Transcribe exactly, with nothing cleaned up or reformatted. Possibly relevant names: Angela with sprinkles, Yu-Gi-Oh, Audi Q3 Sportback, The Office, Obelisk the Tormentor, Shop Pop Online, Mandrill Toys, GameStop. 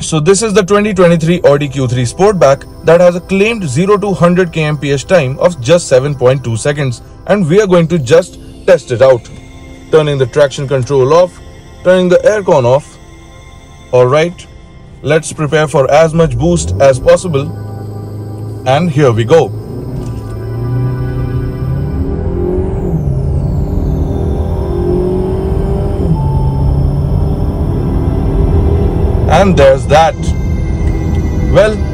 So this is the twenty twenty-three Audi Q three Sportback that has a claimed zero to one hundred kilometers per hour time of just seven point two seconds, and we are going to just test it out. Turning the traction control off, turning the aircon off. Alright, let's prepare for as much boost as possible, and here we go. And there's that. Well,